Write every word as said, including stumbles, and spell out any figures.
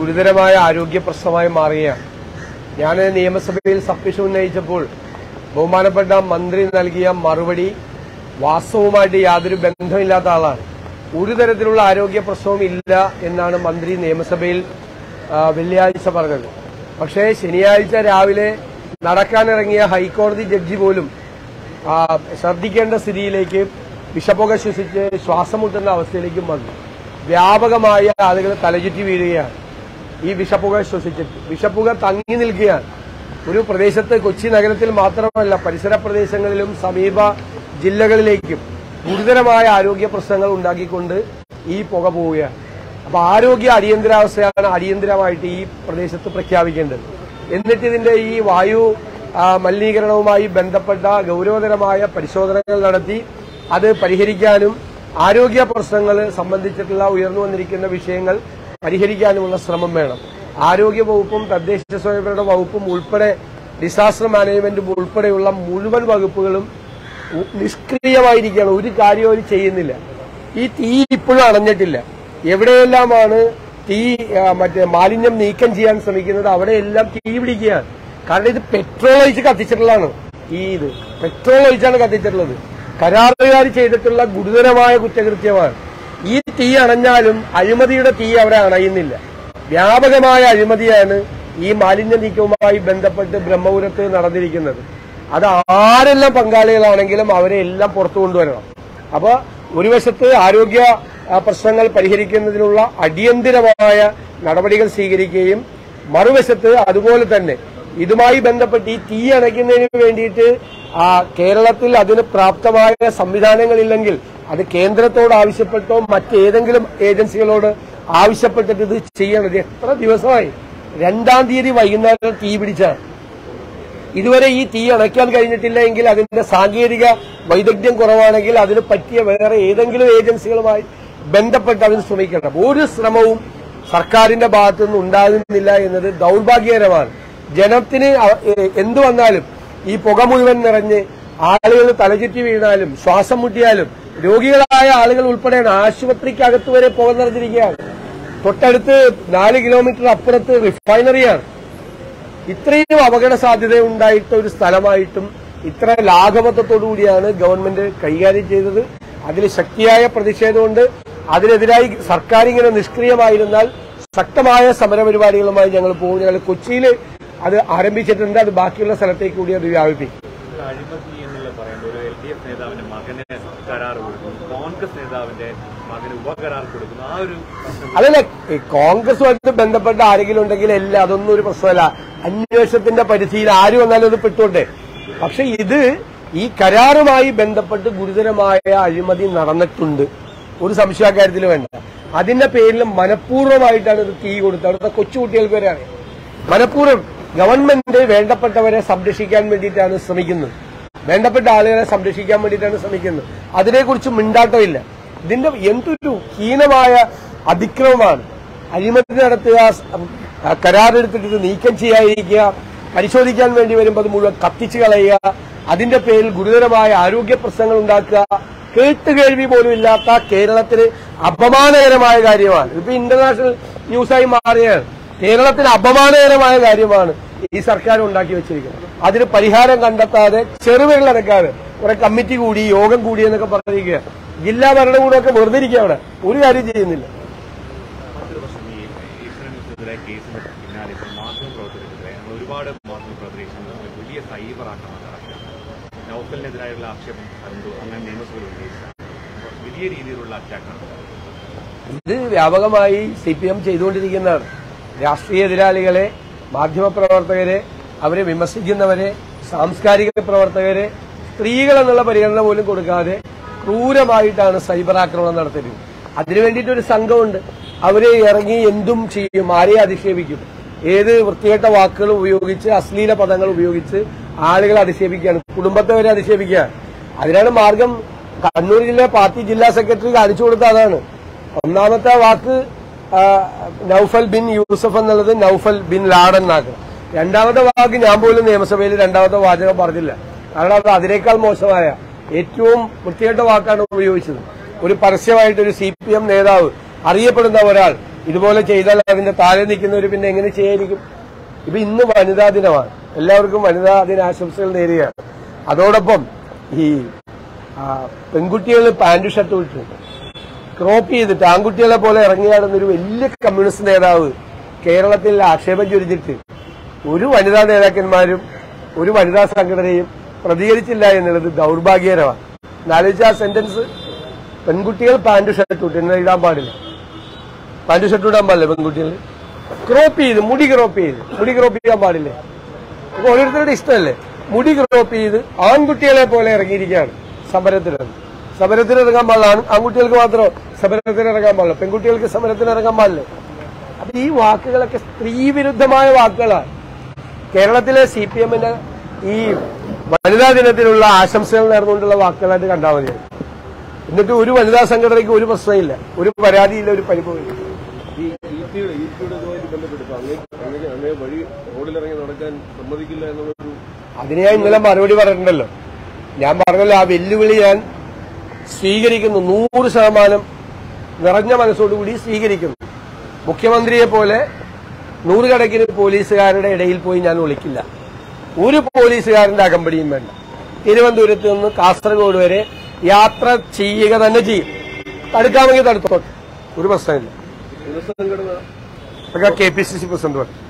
ഗുരുതരമായ ആരോഗ്യ പ്രശ്നമായി മാറുകയാണ്. ഞാൻ നിയമസഭയിൽ സബ്മിഷൻ ഉന്നയിച്ചപ്പോൾ ബഹുമാനപ്പെട്ട മന്ത്രി നൽകിയ മറുപടി വാസ്തവമായിട്ട് യാതൊരു ബന്ധമില്ലാത്ത ആളാണ്. ഒരു തരത്തിലുള്ള ആരോഗ്യ പ്രശ്നവും ഇല്ല എന്നാണ് മന്ത്രി നിയമസഭയിൽ വെള്ളിയാഴ്ച പറഞ്ഞത്. പക്ഷേ ശനിയാഴ്ച രാവിലെ നടക്കാനിറങ്ങിയ ഹൈക്കോടതി ജഡ്ജി പോലും ശ്രദ്ധിക്കേണ്ട സ്ഥിതിയിലേക്ക് വിഷപ്പുക ശ്വസിച്ച് ശ്വാസം മുട്ടുന്ന അവസ്ഥയിലേക്കും വന്നു. വ്യാപകമായ ആളുകൾ തലചുറ്റി വീഴുകയാണ് ഈ വിഷപ്പുക ശ്വസിച്ചിട്ട്. വിഷപ്പുക തങ്ങി നിൽക്കുകയാണ്. ഒരു പ്രദേശത്ത്, കൊച്ചി നഗരത്തിൽ മാത്രമല്ല പരിസര പ്രദേശങ്ങളിലും സമീപ ജില്ലകളിലേക്കും ഗുരുതരമായ ആരോഗ്യ പ്രശ്നങ്ങൾ ഉണ്ടാക്കിക്കൊണ്ട് ഈ പുക പോവുകയാണ്. അപ്പൊ ആരോഗ്യ അടിയന്തരാവസ്ഥയാണ് അടിയന്തരമായിട്ട് ഈ പ്രദേശത്ത് പ്രഖ്യാപിക്കേണ്ടത്. എന്നിട്ട് ഇതിന്റെ ഈ വായു മലിനീകരണവുമായി ബന്ധപ്പെട്ട ഗൌരവതരമായ പരിശോധനകൾ നടത്തി അത് പരിഹരിക്കാനും ആരോഗ്യ പ്രശ്നങ്ങൾ സംബന്ധിച്ചിട്ടുള്ള ഉയർന്നു വന്നിരിക്കുന്ന വിഷയങ്ങൾ പരിഹരിക്കാനുമുള്ള ശ്രമം വേണം. ആരോഗ്യ വകുപ്പും തദ്ദേശ സ്വയംഭരണ വകുപ്പും ഉൾപ്പെടെ ഡിസാസ്റ്റർ മാനേജ്മെന്റും ഉൾപ്പെടെയുള്ള മുഴുവൻ വകുപ്പുകളും നിഷ്ക്രിയമായിരിക്കുകയാണ്. ഒരു കാര്യം അവർ ചെയ്യുന്നില്ല. ഈ തീ ഇപ്പോഴും അണഞ്ഞിട്ടില്ല. എവിടെയെല്ലാമാണ് തീ മറ്റേ മാലിന്യം നീക്കം ചെയ്യാൻ ശ്രമിക്കുന്നത് അവിടെയെല്ലാം തീ പിടിക്കുകയാണ്. കാരണം ഇത് പെട്രോൾ ഒഴിച്ച് കത്തിച്ചിട്ടുള്ളതാണ്. ഈ ഇത് പെട്രോൾ ഒഴിച്ചാണ് കത്തിച്ചിട്ടുള്ളത്. കരാറുകാർ ചെയ്തിട്ടുള്ള ഗുരുതരമായ കുറ്റകൃത്യമാണ്. ഈ തീ അണഞ്ഞാലും അഴിമതിയുടെ തീ അവിടെ അണയുന്നില്ല. വ്യാപകമായ അഴിമതിയാണ് ഈ മാലിന്യ നീക്കവുമായി ബന്ധപ്പെട്ട് ബ്രഹ്മപുരത്ത് നടന്നിരിക്കുന്നത്. അത് ആരെല്ലാം പങ്കാളികളാണെങ്കിലും അവരെ എല്ലാം പുറത്തു കൊണ്ടുവരണം. അപ്പൊ ഒരു വശത്ത് ആരോഗ്യ പ്രശ്നങ്ങൾ പരിഹരിക്കുന്നതിനുള്ള അടിയന്തരമായ നടപടികൾ സ്വീകരിക്കുകയും മറുവശത്ത് അതുപോലെ തന്നെ ഇതുമായി ബന്ധപ്പെട്ട് ഈ തീ അണയ്ക്കുന്നതിന് വേണ്ടിയിട്ട് കേരളത്തിൽ അതിന് പ്രാപ്തമായ സംവിധാനങ്ങളില്ലെങ്കിൽ അത് കേന്ദ്രത്തോട് ആവശ്യപ്പെട്ടോ മറ്റേതെങ്കിലും ഏജൻസികളോട് ആവശ്യപ്പെട്ടിട്ട് ഇത് ചെയ്യണത് എത്ര ദിവസമായി? രണ്ടാം തീയതി വൈകുന്നേരം തീ പിടിച്ചാണ്. ഇതുവരെ ഈ തീ അണയ്ക്കാൻ കഴിഞ്ഞിട്ടില്ല എങ്കിൽ അതിന്റെ സാങ്കേതിക വൈദഗ്ധ്യം കുറവാണെങ്കിൽ അതിന് പറ്റിയ വേറെ ഏതെങ്കിലും ഏജൻസികളുമായി ബന്ധപ്പെട്ട് അതിന് ശ്രമിക്കണം. ഒരു ശ്രമവും സർക്കാരിന്റെ ഭാഗത്തുനിന്ന് ഉണ്ടാകുന്നില്ല എന്നത് ദൌർഭാഗ്യകരമാണ്. ജനത്തിന് എന്തു വന്നാലും ഈ പുക മുഴുവൻ നിറഞ്ഞ് ആളുകൾ തലചുറ്റി വീണാലും ശ്വാസം മുട്ടിയാലും രോഗികളായ ആളുകൾ ഉൾപ്പെടെയാണ്. ആശുപത്രിക്കകത്ത് വരെ പുക നിറഞ്ഞിരിക്കുകയാണ്. തൊട്ടടുത്ത് നാല് കിലോമീറ്റർ അപ്പുറത്ത് റിഫൈനറിയാണ്. ഇത്രയും അപകട സാധ്യത ഉണ്ടായിട്ട് ഒരു സ്ഥലമായിട്ടും ഇത്ര ലാഘവത്വത്തോടുകൂടിയാണ് ഗവൺമെന്റ് കൈകാര്യം ചെയ്തത്. അതിൽ ശക്തിയായ പ്രതിഷേധമുണ്ട്. അതിനെതിരായി സർക്കാർ ഇങ്ങനെ നിഷ്ക്രിയമായിരുന്നാൽ ശക്തമായ സമരപരിപാടികളുമായി ഞങ്ങൾ പോകും. ഞങ്ങൾ കൊച്ചിയിൽ അത് ആരംഭിച്ചിട്ടുണ്ട്. അത് ബാക്കിയുള്ള സ്ഥലത്തേക്ക് കൂടി അത് വ്യാപിപ്പിക്കും. അഴിമതി എന്നുള്ള പറയുന്നത് ഒരു എൽ ഡി എഫ് നേതാവിന്റെ മകനെ കരാർ കൊടുക്കുന്നു, കോൺഗ്രസ് നേതാവിന്റെ മകന് ഉപകരാർ കൊടുക്കുന്നു. ആ ഒരു അതല്ല, കോൺഗ്രസുമായിട്ട് ബന്ധപ്പെട്ട ആരെങ്കിലും ഉണ്ടെങ്കിൽ എല്ലാ അതൊന്നും ഒരു പ്രശ്നമല്ല. അന്വേഷണത്തിന്റെ പരിധിയിൽ ആര് വന്നാലും അത് പെട്ടോട്ടെ. പക്ഷെ ഇത് ഈ കരാറുമായി ബന്ധപ്പെട്ട് ഗുരുതരമായ അഴിമതി നടന്നിട്ടുണ്ട്. ഒരു സംശയ കാര്യത്തിൽ വേണ്ട. അതിന്റെ പേരിൽ മനഃപൂർവ്വമായിട്ടാണ് ഇത് തീ കൊടുത്തത്. അവിടുത്തെ കൊച്ചുകുട്ടികൾക്ക് വരെ അറിയാം. മനഃപൂർവ്വം ഗവൺമെന്റ് വേണ്ടപ്പെട്ടവരെ സംരക്ഷിക്കാൻ വേണ്ടിയിട്ടാണ് ശ്രമിക്കുന്നത്. വേണ്ടപ്പെട്ട ആളുകളെ സംരക്ഷിക്കാൻ വേണ്ടിയിട്ടാണ് ശ്രമിക്കുന്നത്. അതിനെക്കുറിച്ച് മിണ്ടാട്ടമില്ല. ഇതിന്റെ എന്തൊരു ഹീനമായ അതിക്രമമാണ്. അഴിമതി നടത്തുക, കരാറെടുത്തിട്ട് ഇത് നീക്കം ചെയ്യാതിരിക്കുക, പരിശോധിക്കാൻ വേണ്ടി വരുമ്പോൾ അത് മുഴുവൻ കത്തിച്ചു കളയുക, അതിന്റെ പേരിൽ ഗുരുതരമായ ആരോഗ്യ പ്രശ്നങ്ങൾ ഉണ്ടാക്കുക, കേട്ടുകേൾവി പോലും ഇല്ലാത്ത കേരളത്തിന് അപമാനകരമായ കാര്യമാണ്. ഇപ്പൊ ഇന്റർനാഷണൽ ന്യൂസായി മാറുകയാണ്. കേരളത്തിന് അപമാനകരമായ കാര്യമാണ് ഈ സർക്കാർ ഉണ്ടാക്കി വെച്ചിരിക്കുന്നത്. അതിന് പരിഹാരം കണ്ടെത്താതെ ചെറുവിരലടക്കാതെ കുറെ കമ്മിറ്റി കൂടി യോഗം കൂടി എന്നൊക്കെ പറഞ്ഞിരിക്കുക. ജില്ലാ ഭരണകൂടമൊക്കെ വെറുതെ ഇരിക്കുക. അവിടെ ഒരു കാര്യം ചെയ്യുന്നില്ല. ഒരുപാട് വലിയ സൈബർ ആക്രമണം നടക്കുക, നൗഫലിനെതിരായുള്ള ആക്ഷേപം അങ്ങനെ നിയമസഭയിൽ ഉന്നയിച്ച വലിയ രീതിയിലുള്ള അറ്റാക്കാണ്. ഇത് വ്യാപകമായി സി പി എം ചെയ്തുകൊണ്ടിരിക്കുന്നതാണ്. രാഷ്ട്രീയ എതിരാളികളെ, മാധ്യമപ്രവർത്തകരെ, അവരെ വിമർശിക്കുന്നവരെ, സാംസ്കാരിക പ്രവർത്തകരെ, സ്ത്രീകൾ എന്നുള്ള പരിഗണന പോലും കൊടുക്കാതെ ക്രൂരമായിട്ടാണ് സൈബർ ആക്രമണം നടത്തിയത്. അതിനു വേണ്ടിയിട്ടൊരു സംഘമുണ്ട്. അവരെ ഇറങ്ങി എന്തും ചെയ്യും, ആരെയും അധിക്ഷേപിക്കും, ഏത് വൃത്തികെട്ട വാക്കുകൾ ഉപയോഗിച്ച് അശ്ലീല പദങ്ങൾ ഉപയോഗിച്ച് ആളുകളെ അധിക്ഷേപിക്കുകയാണ്, കുടുംബത്തെ വരെ അധിക്ഷേപിക്കുകയാണ്. അതിനാണ് മാർഗം കണ്ണൂർ ജില്ലയിലെ പാർട്ടി ജില്ലാ സെക്രട്ടറി കാണിച്ചു കൊടുത്ത അതാണ്. ഒന്നാമത്തെ വാക്ക് നൌഫൽ ബിൻ യൂസഫ് എന്നുള്ളത് നൌഫൽ ബിൻ ലാഡൻ എന്നാക്കുക. രണ്ടാമത്തെ വാക്ക് ഞാൻ പോലും നിയമസഭയിൽ രണ്ടാമത്തെ വാചകം പറഞ്ഞില്ല. കാരണം അത് അതിനേക്കാൾ മോശമായ ഏറ്റവും വൃത്തികെട്ട വാക്കാണ് ഉപയോഗിച്ചത്. ഒരു പരസ്യമായിട്ടൊരു സി പി എം നേതാവ്, അറിയപ്പെടുന്ന ഒരാൾ ഇതുപോലെ ചെയ്താൽ അതിന്റെ താഴെ നിൽക്കുന്നവർ പിന്നെ എങ്ങനെ ചെയ്യായിരിക്കും? ഇപ്പൊ ഇന്ന് വനിതാ ദിനമാണ്, എല്ലാവർക്കും വനിതാ ദിനാശംസകൾ നേരുകയാണ്. അതോടൊപ്പം ഈ പെൺകുട്ടികൾ പാന്റ് ഷർട്ട് വിട്ടിട്ടുണ്ട്, ക്രോപ്പ് ചെയ്തിട്ട് ആൺകുട്ടികളെ പോലെ ഇറങ്ങിയാടുന്നൊരു വലിയ കമ്മ്യൂണിസ്റ്റ് നേതാവ് കേരളത്തിൽ ആക്ഷേപം ചൊരിഞ്ഞിട്ട് ഒരു വനിതാ നേതാക്കന്മാരും ഒരു വനിതാ സംഘടനയും പ്രതികരിച്ചില്ല എന്നുള്ളത് ദൗർഭാഗ്യകരമാണ്. എന്നാലോചിച്ച ആ സെന്റൻസ്, പെൺകുട്ടികൾ പാന്റ് ഷർട്ട് ഇട്ട് ഇടാൻ പാടില്ല, പാന്റ് ഷർട്ട് ഇടാൻ പാടില്ല, പെൺകുട്ടികൾ ക്രോപ്പ് ചെയ്ത് മുടി ക്രോപ്പ് ചെയ്ത് മുടി ക്രോപ്പ് ചെയ്യാൻ പാടില്ലേ? അപ്പൊ ഓരോരുത്തരുടെ ഇഷ്ടമല്ലേ? മുടി ക്രോപ്പ് ചെയ്ത് ആൺകുട്ടികളെ പോലെ ഇറങ്ങിയിരിക്കുകയാണ് സമരത്തിനിറങ്ങി. സമരത്തിനിറങ്ങാൻ പാടില്ലാണ്, ആൺകുട്ടികൾക്ക് മാത്രമോ സമരത്തിനിറങ്ങാൻ പാടില്ല, പെൺകുട്ടികൾക്ക് സമരത്തിനിറങ്ങാൻ പാടില്ലേ? അപ്പൊ ഈ വാക്കുകളൊക്കെ സ്ത്രീവിരുദ്ധമായ വാക്കുകളാണ്. കേരളത്തിലെ സി പി എമ്മിന് ഈ വനിതാ ദിനത്തിലുള്ള ആശംസകൾ നേർന്നുകൊണ്ടുള്ള വാക്കുകളായിട്ട് കണ്ടാൽ മതിയാണ്. എന്നിട്ട് ഒരു വനിതാ സംഘടനയ്ക്ക് ഒരു പ്രശ്നമില്ല, ഒരു പരാതിയില്ല, ഒരു പരിഭവമില്ല. അതിന് ഞാൻ ഇന്നലെ മറുപടി പറഞ്ഞിട്ടുണ്ടല്ലോ. ഞാൻ പറഞ്ഞല്ലോ, ആ വെല്ലുവിളി ഞാൻ സ്വീകരിക്കുന്നു, നൂറ് ശതമാനം നിറഞ്ഞ മനസ്സോടുകൂടി സ്വീകരിക്കുന്നു. മുഖ്യമന്ത്രിയെ പോലെ നൂറുകണക്കിന് പോലീസുകാരുടെ ഇടയിൽ പോയി ഞാൻ ഒളിക്കില്ല, ഒരു പോലീസുകാരന്റെ അകമ്പടിയും വേണ്ട. തിരുവനന്തപുരത്ത് നിന്ന് കാസർഗോഡ് വരെ യാത്ര ചെയ്യുക തന്നെ ചെയ്യും, തടുക്കാമെങ്കിൽ തടുത്തോട്ടെ, ഒരു പ്രശ്നമില്ല. K P C C president പറഞ്ഞു